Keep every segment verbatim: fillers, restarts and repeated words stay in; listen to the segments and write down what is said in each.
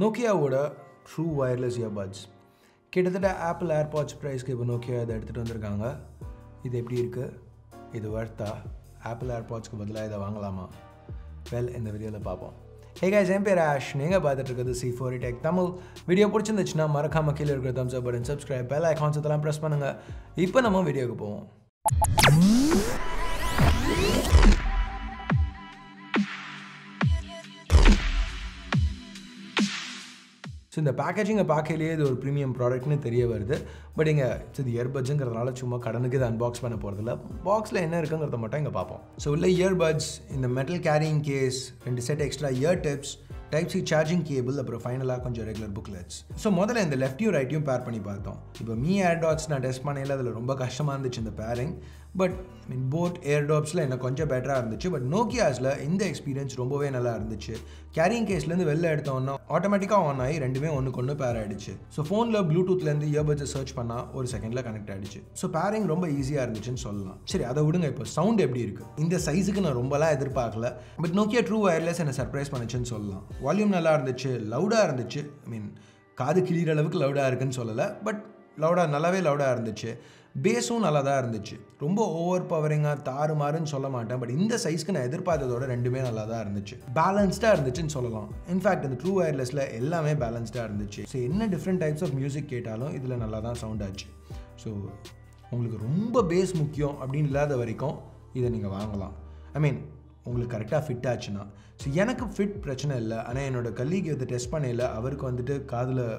Nokia oda true wireless earbuds kedathada Apple AirPods price ku Nokia eda edutittu vandirukanga idu eppadi irukku idu vartha Apple AirPods ku badala ida vaangalama well in the video la paapom. Hey guys, I'm Pirash. Neenga paathitirukku the C four E Tech Tamil video pidichirundhuchna marakama keela irukra thumbs up button subscribe bell icon sedalam press panunga. Ipo nama video ku povom. So, the packaging is a premium product, but it's the earbuds, unbox the box. So, the earbuds in the metal carrying case, and set extra ear tips, Type-C charging cable, and final regular booklets. So, model in the left and right, you pair. Now, Mi AirDots na test the pairing, but I mean, both AirDots la konja better irundichu, but Nokia's la indha experience rombave nalla irundichu. Carrying case la indu vella edutona automatically on aayi rendume onukonna pair aidichu. So phone la Bluetooth la indu earbuds search panna or second la connect aidichu. So pairing romba easy a irundichu nu sollalam. Seri adha vidunga ipo sound eppadi irukku. Indha size ku na romba la edirpaakala, but Nokia true wireless ena surprise panichu nu sollalam. Volume nalla irundichu, loud a irundichu. I mean kaadu kilira alavukku loud a irukku nu sollala, but loud a nallave loud a irundichu. Bass is very overpowering, but in the size, it's balanced. In fact, the true wireless is balanced. So, in different types of music, it is sound. So, if bass, you I mean, fit so, if fit, colleague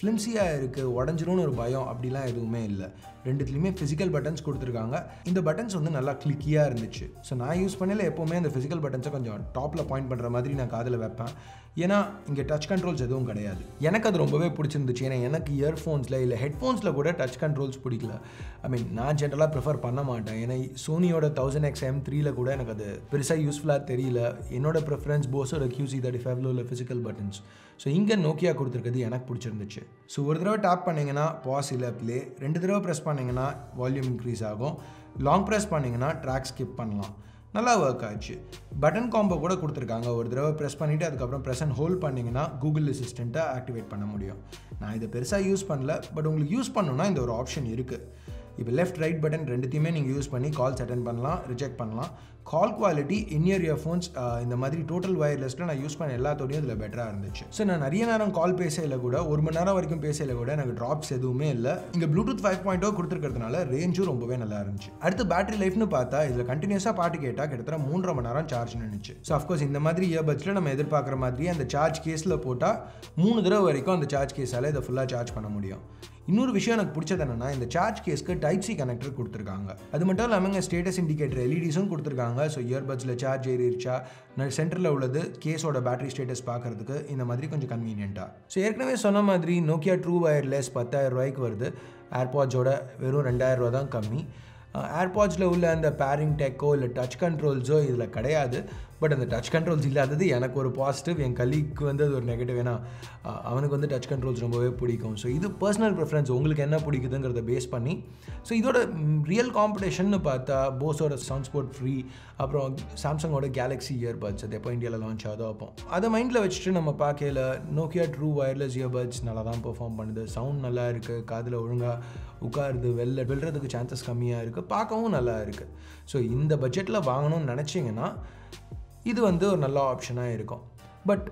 ஃப்ளிம்ஸியா இருக்கு உடைஞ்சிரோன்னு ஒரு பயம் அப்படிலாம் எதுவுமே இல்ல ரெண்டுத்துலயுமே physical buttons கொடுத்திருக்காங்க இந்த buttons வந்து நல்லா கிளிக்கியா இருந்துச்சு சோ நான் யூஸ் பண்ணல எப்பவுமே அந்த physical buttons-ஐ கொஞ்சம் டாப்ல பாயிண்ட் பண்ற மாதிரி நான் காதுல வைப்பேன் ஏனா இங்க touch controls எதுவும் கிடையாது எனக்கு அது ரொம்பவே பிடிச்சிருந்துச்சு ஏனா எனக்கு earphones-ல இல்ல headphones-ல கூட touch controls பிடிக்கல I mean நான் ஜெனரலா prefer பண்ண மாட்டேன் ஏனா Sony-யோட one thousand X M three-ல கூட எனக்கு அது பெருசா யூஸ்ஃபுல்லா தெரியல என்னோட preference Bose-ஓட Q C thirty-five-ல physical buttons so inga Nokia kuduthirukadhu enak pidichirunduchu so oru thadava tap panninga na pause illa play rendu thadava press panninga na volume increase agum long press panninga na track skip pannalam nalla work aachu button combo kuda kuduthirukanga oru thadava press pannite adukku appuram press and hold panninga na Google Assistant ah activate panna mudiyum na idha perusa use pannala but ungalku use pannona indha oru option irukku ipo left right button rendutiyume neenga use panni calls attend pannalam reject pannalam call quality in ear earphones இந்த மாதிரி total wireless la நான் use பண்ண எல்லாத்தோடயும் இதுல பெட்டரா இருந்துச்சு so நான் நிறைய நேரம் கால் பேசையில கூட ஒரு மணி நேரம் வரைக்கும் பேசையில கூட எனக்கு டிராப்ஸ் எதுவுமே இல்ல இங்க Bluetooth five point oh கொடுத்திருக்கிறதுனால ரேஞ்சும் ரொம்பவே நல்லா இருந்துச்சு அடுத்து பேட்டரி லைஃப்னு பார்த்தா இதுல கண்டினியூசா பாட்டு கேட்டா கிட்டத்தட்ட three point five மணி நேரம் சார்ஜ் நின்னுச்சு சோ ஆஃப் கோர்ஸ் இந்த மாதிரி இயர்பட்ஸ்ல நம்ம எதிர்பார்க்குற மாதிரி அந்த சார்ஜ் கேஸ்ல போட்டா three தடவை வரைக்கும் அந்த சார்ஜ் கேஸால இத ஃபுல்லா சார்ஜ் பண்ண முடியும் இன்னொரு விஷயம் எனக்கு பிடிச்சது என்னன்னா இந்த சார்ஜ் கேஸ்க்கு டைப் C கனெக்டர் கொடுத்திருக்காங்க அது மட்டும் இல்லாமங்க ஸ்டேட்டஸ் இண்டிகேட்டர் L E Ds-உம் கொடுத்திருக்காங்க சோ இயர்பட்ஸ்ல சார்ஜ் ஏறிடுச்சா நான் சென்டர்ல உள்ளது கேஸோட பேட்டரி ஸ்டேட்டஸ் பார்க்கிறதுக்கு இந்த மாதிரி கொஞ்சம் கன்வீனியன்ட்டா சோ ஏற்கனவே சொன்ன மாதிரி Nokia True Wireless ten thousand ரூபாய்க்கு வருது AirPods-ஓட வெறும் two thousand ரூபாய் தான் கம்மி AirPods-ல உள்ள அந்த pairing tech-ஓ இல்ல touch controls-ஓ இதுல கிடையாது பட் அந்த டச் கண்ட்ரோல்ஸ் இல்லாதது எனக்கு ஒரு பாசிட்டிவ் என் கலீக்கு வந்து அது ஒரு நெகட்டிவ் ஏன்னா அவனுக்கு வந்து டச் கண்ட்ரோல்ஸ் ரொம்பவே பிடிக்கும் ஸோ இது பர்சனல் ப்ரிஃபரன்ஸ் உங்களுக்கு என்ன பிடிக்குதுங்கிறத பேஸ் பண்ணி ஸோ இதோட ரியல் காம்படிஷன்னு பார்த்தா போஸோட சவுண்ட்ஸ்போர்ட் ஃப்ரீ அப்புறம் சாம்சங்கோட கேலக்ஸி இயர்பட்ஸ் அது எப்போ இந்தியாவில் லான்ச் ஆகுதோ அப்போ அதை மைண்டில் வச்சுட்டு நம்ம பார்க்கல நோக்கியா ட்ரூ வயர்லெஸ் இயர்பட்ஸ் நல்லா தான் பெர்ஃபார்ம் பண்ணுது சவுண்ட் நல்லா இருக்குது காதில் ஒழுங்காக உட்காருது வெளில வெல்றதுக்கு சான்சஸ் கம்மியாக இருக்குது பார்க்கவும் நல்லா இருக்குது ஸோ இந்த பட்ஜெட்டில் வாங்கணும்னு நினச்சிங்கன்னா இது வந்து ஒரு நல்ல ஆப்ஷனா இருக்கும் பட்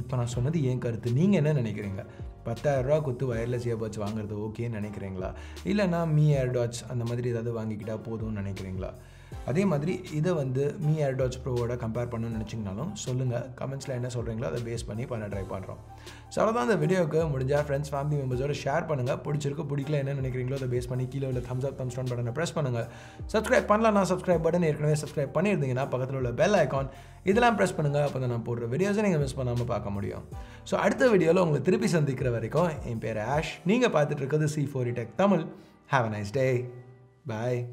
இப்போ நான் சொன்னது ஏன் கருத்து நீங்க என்ன நினைக்கிறீங்க ten thousand ரூபாய் கொடுத்து வயர்லெஸ் இயர்பட்ஸ் வாங்குறது ஓகேன்னு நினைக்கிறீங்களா இல்லனா Mi AirDots அந்த மாதிரி ஏதாவது வாங்கிக்கிட்டா போதும்னு நினைக்கிறீங்களா அதே மாதிரி இதை வந்து Mi AirDots Pro-ஓட கம்பேர் பண்ணணும்னு நினைச்சீங்கனாலும் சொல்லுங்க கமெண்ட்ஸ்ல என்ன சொல்றீங்களோ அதை பேஸ் பண்ணி பண்ண ட்ரை பண்றோம் சோ அவ்வளவுதான் இந்த வீடியோக்கு முடிஞ்சா friends family members-ஓட ஷேர் பண்ணுங்க பிடிச்சிருக்கு பிடிக்கல என்ன நினைக்கிறீங்களோ அதை பேஸ் பண்ணி கீழ உள்ள thumbs up thumbs down பட்டனை press பண்ணுங்க subscribe பண்ணலனா subscribe பட்டன் ஏற்கனவே subscribe பண்ணிருந்தீங்கன்னா பக்கத்துல உள்ள bell icon இதெல்லாம் press பண்ணுங்க அப்பதான் நான் போடுற வீடியோஸை நீங்க மிஸ் பண்ணாம பார்க்க முடியும் சோ அடுத்த வீடியோல உங்களை திருப்பி சந்திக்கிற வரைக்கும் என் பேர் ஆஷ் நீங்க பார்த்துட்டு இருக்குது C four E Tech Tamil Have a nice day. Bye.